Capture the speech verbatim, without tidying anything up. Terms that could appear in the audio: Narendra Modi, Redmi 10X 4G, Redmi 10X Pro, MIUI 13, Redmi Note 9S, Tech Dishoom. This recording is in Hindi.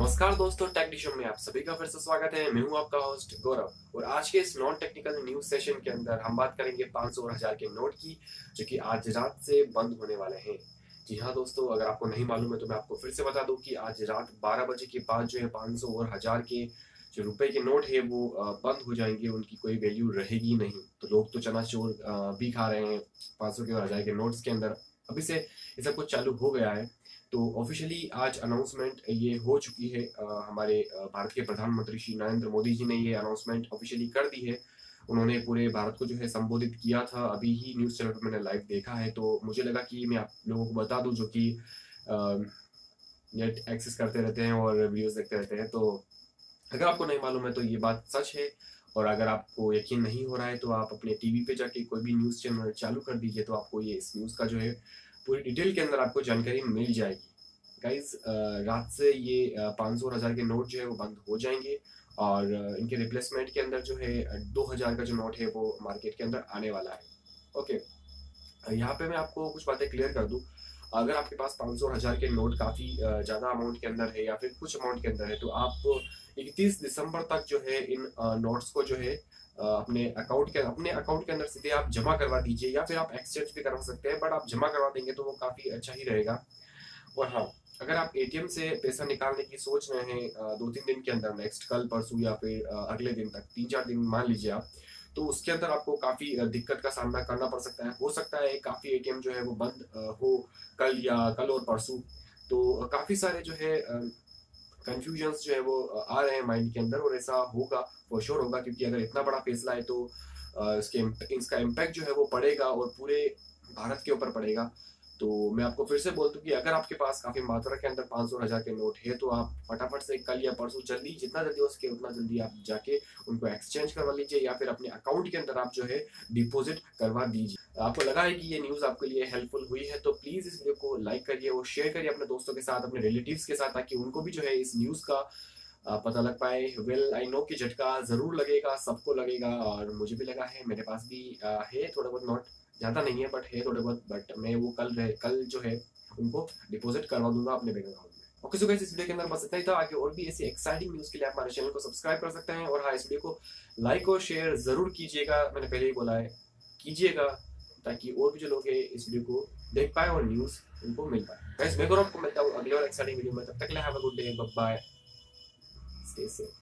नमस्कार दोस्तों, टेक डिशूम में आप सभी का फिर से स्वागत है। मैं हूं आपका होस्ट गौरव और आज के इस नॉन टेक्निकल न्यूज सेशन के अंदर हम बात करेंगे पाँच सौ और हजार के नोट की, जो कि आज रात से बंद होने वाले हैं। जी हाँ दोस्तों, अगर आपको नहीं मालूम है तो मैं आपको फिर से बता दूं कि आज रात बारह बजे के बाद जो है पाँच सौ और हजार के जो रुपए के नोट है वो बंद हो जाएंगे, उनकी कोई वैल्यू रहेगी नहीं। तो लोग तो चनाचूर भी खा रहे हैं पाँच सौ के और हजार के नोट्स के अंदर। अभी से ये सब कुछ चालू हो गया है। तो ऑफिशियली आज अनाउंसमेंट ये हो चुकी है, आ, हमारे भारत के प्रधानमंत्री श्री नरेंद्र मोदी जी ने ये अनाउंसमेंट ऑफिशियली कर दी है। उन्होंने पूरे भारत को जो है संबोधित किया था। अभी ही न्यूज़ चैनल पर मैंने लाइव देखा है, तो मुझे लगा कि मैं आप लोगों को बता दूं, जो कि नेट एक्सेस करते रहते हैं और वीडियोज़ देखते रहते हैं। तो अगर आपको नहीं मालूम है तो ये बात सच है, और अगर आपको यकीन नहीं हो रहा है तो आप अपने टीवी पे जाके कोई भी न्यूज़ चैनल चालू कर दीजिए, तो आपको ये इस न्यूज़ का जो है पूरी डिटेल के अंदर आपको जानकारी मिल जाएगी। गाइज, रात से ये पाँच सौ और हज़ार के नोट जो है वो बंद हो जाएंगे, और इनके रिप्लेसमेंट के अंदर जो है दो हज़ार का जो नोट है वो मार्केट के अंदर आने वाला है। ओके, यहाँ पे मैं आपको कुछ बातें क्लियर कर दूँ। अगर आपके पास पाँच सौ और हज़ार के नोट काफ़ी ज़्यादा अमाउंट के अंदर है या फिर कुछ अमाउंट के अंदर है, तो आप इकतीस दिसंबर तक जो है इन नोट्स को जो है अपने अकाउंट के अपने अकाउंट के अंदर सीधे आप जमा करवा दीजिए, या फिर आप एक्सचेंज भी करवा सकते हैं, बट आप जमा करवा देंगे तो वो काफ़ी अच्छा ही रहेगा। और हाँ, अगर आप एटीएम से पैसा निकालने की सोच रहे हैं दो तीन दिन के अंदर, नेक्स्ट कल परसों या फिर अगले दिन तक, तीन चार दिन मान लीजिए आप, तो उसके अंदर आपको काफ़ी दिक्कत का सामना करना पड़ सकता है। हो सकता है काफ़ी एटीएम जो है वो बंद हो कल या कल और परसों। तो काफ़ी सारे जो है कन्फ्यूजन्स जो है वो आ रहे हैं माइंड के अंदर, और ऐसा होगा, वो श्योर होगा, क्योंकि अगर इतना बड़ा फैसला है तो इसके इसका इम्पैक्ट जो है वो पड़ेगा और पूरे भारत के ऊपर पड़ेगा। तो मैं आपको फिर से बोलता हूँ कि अगर आपके पास काफ़ी मात्रा के अंदर पाँच सौ और हज़ार के नोट है, तो आप फटाफट से कल या परसों, जल्दी जितना जल्दी हो सके उतना जल्दी आप जाके उनको एक्सचेंज करवा लीजिए, या फिर अपने अकाउंट के अंदर आप जो है डिपॉजिट करवा दीजिए। आपको लगा है कि ये न्यूज़ आपके लिए हेल्पफुल हुई है तो प्लीज़ इस वीडियो को लाइक करिए और शेयर करिए अपने दोस्तों के साथ, अपने रिलेटिव्स के साथ, ताकि उनको भी जो है इस न्यूज़ का पता लग पाए। वेल, आई नो कि झटका ज़रूर लगेगा, सबको लगेगा, और मुझे भी लगा है। मेरे पास भी है थोड़ा बहुत नोट, ज़्यादा नहीं है बट है थोड़े बहुत, बट मैं वो कल रहे कल जो है उनको डिपॉजिट करवा दूंगा अपने बैंक अकाउंट में। ओके सो गाइस, इस वीडियो के अंदर बस इतना ही था। आगे और भी ऐसी एक्साइटिंग न्यूज़ के लिए आप हमारे चैनल को सब्सक्राइब कर सकते हैं, और हाँ, इस वीडियो को लाइक और शेयर ज़रूर कीजिएगा। मैंने पहले ही बोला है, कीजिएगा, ताकि और भी जो लोग हैं इस वीडियो को देख पाए और न्यूज़ उनको मिल पाए। गाइस, मैं आपको मिलता हूँ अगले और एक्साइटिंग वीडियो में। तब तक के लिए have a good day, bye bye, stay safe.